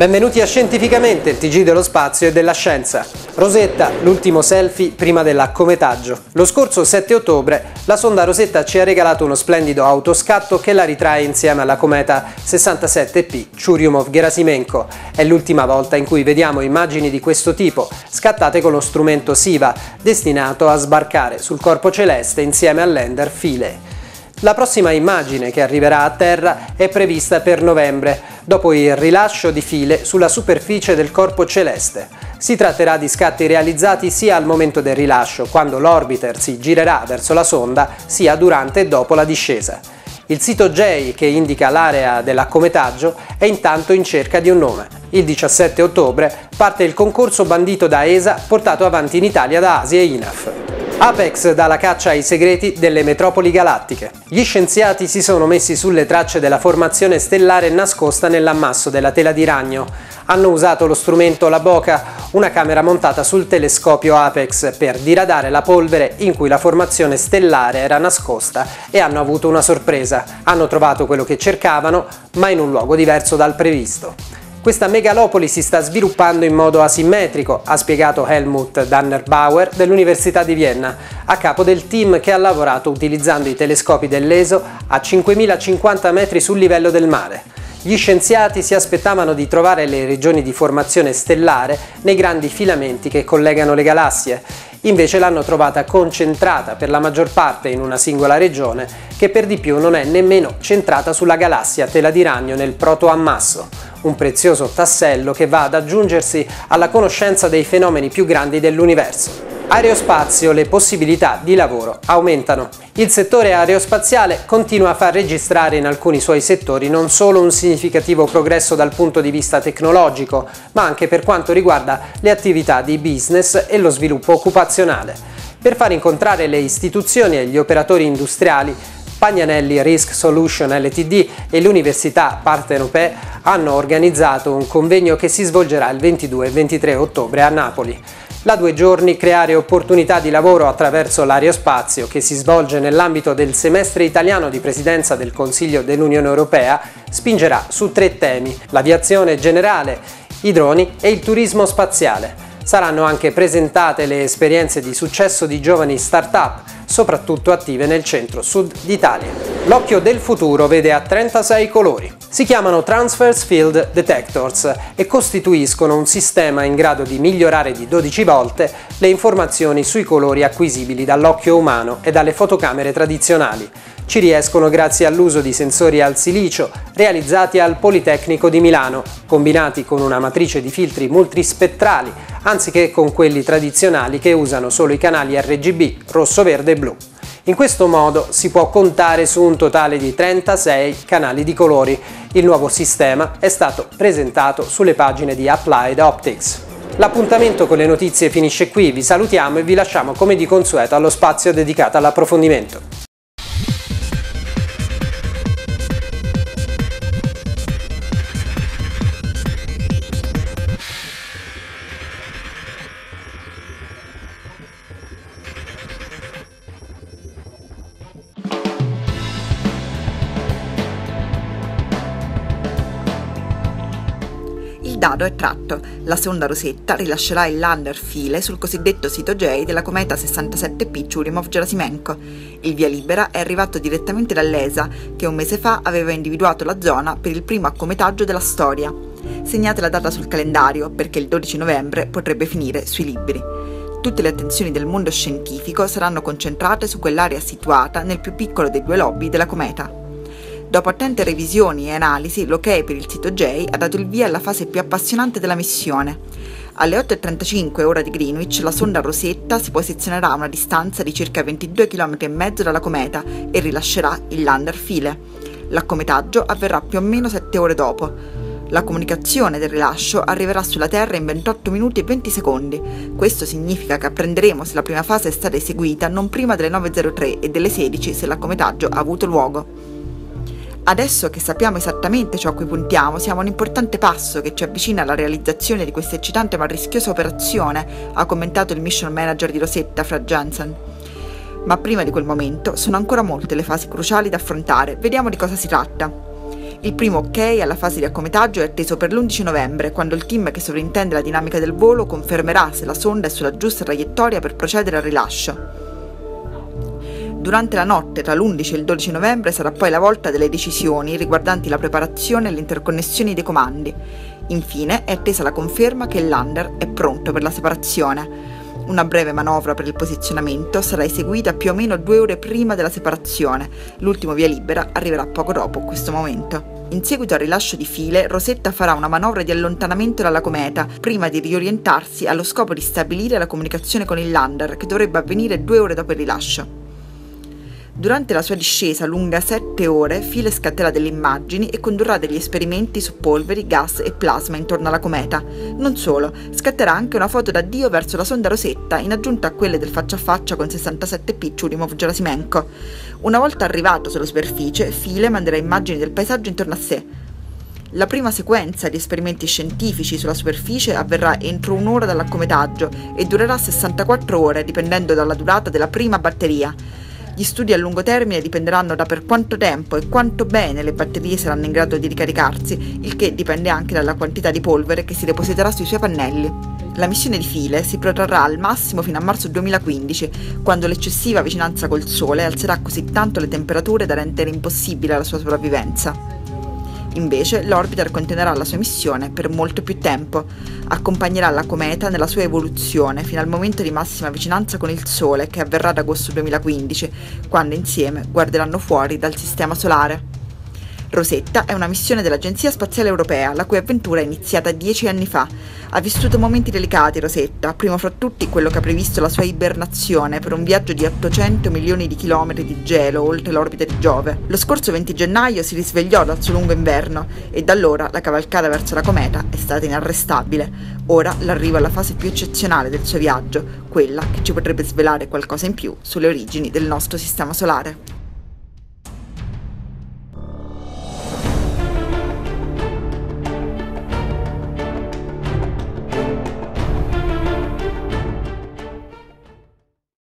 Benvenuti a Scientificamente, il TG dello spazio e della scienza. Rosetta, l'ultimo selfie prima dell'accometaggio. Lo scorso 7 ottobre la sonda Rosetta ci ha regalato uno splendido autoscatto che la ritrae insieme alla cometa 67P/Churyumov–Gerasimenko. È l'ultima volta in cui vediamo immagini di questo tipo, scattate con lo strumento SIVA, destinato a sbarcare sul corpo celeste insieme al lander Philae. La prossima immagine che arriverà a Terra è prevista per novembre, dopo il rilascio di Philae sulla superficie del corpo celeste. Si tratterà di scatti realizzati sia al momento del rilascio, quando l'orbiter si girerà verso la sonda, sia durante e dopo la discesa. Il sito J, che indica l'area dell'accometaggio, è intanto in cerca di un nome. Il 17 ottobre parte il concorso bandito da ESA, portato avanti in Italia da ASI e INAF. APEX dà la caccia ai segreti delle metropoli galattiche. Gli scienziati si sono messi sulle tracce della formazione stellare nascosta nell'ammasso della tela di ragno. Hanno usato lo strumento LABOCA, una camera montata sul telescopio APEX, per diradare la polvere in cui la formazione stellare era nascosta, e hanno avuto una sorpresa. Hanno trovato quello che cercavano, ma in un luogo diverso dal previsto. Questa megalopoli si sta sviluppando in modo asimmetrico, ha spiegato Helmut Dannerbauer dell'Università di Vienna, a capo del team che ha lavorato utilizzando i telescopi dell'ESO a 5050 metri sul livello del mare. Gli scienziati si aspettavano di trovare le regioni di formazione stellare nei grandi filamenti che collegano le galassie, invece l'hanno trovata concentrata per la maggior parte in una singola regione, che per di più non è nemmeno centrata sulla galassia tela di ragno nel protoammasso. Un prezioso tassello che va ad aggiungersi alla conoscenza dei fenomeni più grandi dell'universo. Aerospazio, le possibilità di lavoro aumentano. Il settore aerospaziale continua a far registrare in alcuni suoi settori non solo un significativo progresso dal punto di vista tecnologico, ma anche per quanto riguarda le attività di business e lo sviluppo occupazionale. Per far incontrare le istituzioni e gli operatori industriali, Pagnanelli Risk Solution Ltd e l'Università Partenopea hanno organizzato un convegno che si svolgerà il 22 e 23 ottobre a Napoli. Da 2 giorni creare opportunità di lavoro attraverso l'aerospazio, che si svolge nell'ambito del semestre italiano di presidenza del Consiglio dell'Unione Europea, spingerà su 3 temi: l'aviazione generale, i droni e il turismo spaziale. Saranno anche presentate le esperienze di successo di giovani start-up, soprattutto attive nel centro-sud d'Italia. L'occhio del futuro vede a 36 colori. Si chiamano Transverse Field Detectors e costituiscono un sistema in grado di migliorare di 12 volte le informazioni sui colori acquisibili dall'occhio umano e dalle fotocamere tradizionali. Ci riescono grazie all'uso di sensori al silicio realizzati al Politecnico di Milano, combinati con una matrice di filtri multispettrali, anziché con quelli tradizionali che usano solo i canali RGB, rosso, verde e blu. In questo modo si può contare su un totale di 36 canali di colori. Il nuovo sistema è stato presentato sulle pagine di Applied Optics. L'appuntamento con le notizie finisce qui, vi salutiamo e vi lasciamo come di consueto allo spazio dedicato all'approfondimento. Il dado è tratto. La sonda Rosetta rilascerà il lander Philae sul cosiddetto sito J della cometa 67P/Churyumov–Gerasimenko. Il via libera è arrivato direttamente dall'ESA, che un mese fa aveva individuato la zona per il primo accometaggio della storia. Segnate la data sul calendario, perché il 12 novembre potrebbe finire sui libri. Tutte le attenzioni del mondo scientifico saranno concentrate su quell'area situata nel più piccolo dei 2 lobi della cometa. Dopo attente revisioni e analisi, l'ok per il sito J ha dato il via alla fase più appassionante della missione. Alle 8:35 ora di Greenwich, la sonda Rosetta si posizionerà a una distanza di circa 22 km e mezzo dalla cometa e rilascerà il lander Philae. L'accometaggio avverrà più o meno 7 ore dopo. La comunicazione del rilascio arriverà sulla Terra in 28 minuti e 20 secondi. Questo significa che apprenderemo se la prima fase è stata eseguita non prima delle 9:03 e delle 16 se l'accometaggio ha avuto luogo. Adesso che sappiamo esattamente ciò a cui puntiamo, siamo a un importante passo che ci avvicina alla realizzazione di questa eccitante ma rischiosa operazione, ha commentato il mission manager di Rosetta, Fred Janssen. Ma prima di quel momento sono ancora molte le fasi cruciali da affrontare, vediamo di cosa si tratta. Il primo ok alla fase di accometaggio è atteso per l'11 novembre, quando il team che sovrintende la dinamica del volo confermerà se la sonda è sulla giusta traiettoria per procedere al rilascio. Durante la notte tra l'11 e il 12 novembre sarà poi la volta delle decisioni riguardanti la preparazione e le interconnessioni dei comandi. Infine è attesa la conferma che il lander è pronto per la separazione. Una breve manovra per il posizionamento sarà eseguita più o meno 2 ore prima della separazione. L'ultimo via libera arriverà poco dopo questo momento. In seguito al rilascio di Philae, Rosetta farà una manovra di allontanamento dalla cometa, prima di riorientarsi allo scopo di stabilire la comunicazione con il lander, che dovrebbe avvenire 2 ore dopo il rilascio. Durante la sua discesa lunga 7 ore, Philae scatterà delle immagini e condurrà degli esperimenti su polveri, gas e plasma intorno alla cometa. Non solo, scatterà anche una foto d'addio verso la sonda Rosetta in aggiunta a quelle del faccia a faccia con 67P/Churyumov–Gerasimenko. Una volta arrivato sulla superficie, Philae manderà immagini del paesaggio intorno a sé. La prima sequenza di esperimenti scientifici sulla superficie avverrà entro un'ora dall'accometaggio e durerà 64 ore, dipendendo dalla durata della prima batteria. Gli studi a lungo termine dipenderanno da per quanto tempo e quanto bene le batterie saranno in grado di ricaricarsi, il che dipende anche dalla quantità di polvere che si depositerà sui suoi pannelli. La missione di Philae si protrarrà al massimo fino a marzo 2015, quando l'eccessiva vicinanza col Sole alzerà così tanto le temperature da rendere impossibile la sua sopravvivenza. Invece, l'orbiter continuerà la sua missione per molto più tempo, accompagnerà la cometa nella sua evoluzione fino al momento di massima vicinanza con il Sole, che avverrà ad agosto 2015, quando insieme guarderanno fuori dal Sistema Solare. Rosetta è una missione dell'Agenzia Spaziale Europea, la cui avventura è iniziata 10 anni fa. Ha vissuto momenti delicati Rosetta, primo fra tutti quello che ha previsto la sua ibernazione per un viaggio di 800 milioni di chilometri di gelo oltre l'orbita di Giove. Lo scorso 20 gennaio si risvegliò dal suo lungo inverno e da allora la cavalcata verso la cometa è stata inarrestabile. Ora l'arrivo alla fase più eccezionale del suo viaggio, quella che ci potrebbe svelare qualcosa in più sulle origini del nostro sistema solare.